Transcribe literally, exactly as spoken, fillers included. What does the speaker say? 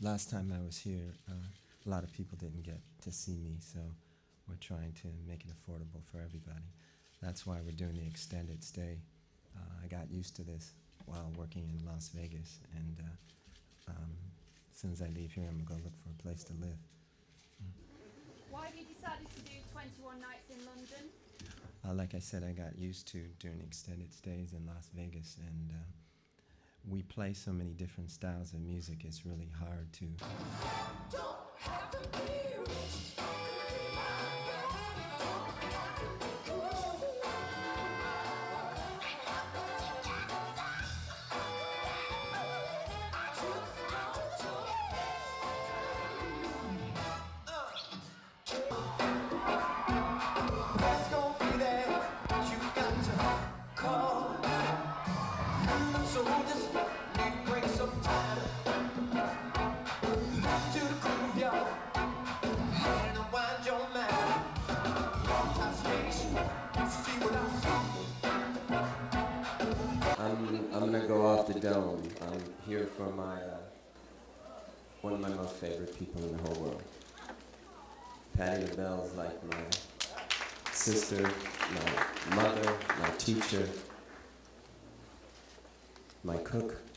last time I was here, uh, a lot of people didn't get to see me, so we're trying to make it affordable for everybody. That's why we're doing the extended stay. Uh, I got used to this while working in Las Vegas, and uh, um, as soon as I leave here, I'm going to go look for a place to live. Mm. Why have you decided to do twenty-one nights in London? Uh, like I said, I got used to doing extended stays in Las Vegas, and uh, we play so many different styles of music, it's really hard to... I don't have to be rich. I'm, I'm gonna go off the dome. I'm here for my, uh, one of my most favorite people in the whole world. Patty LaBelle's like my sister, my mother, my teacher, my cook.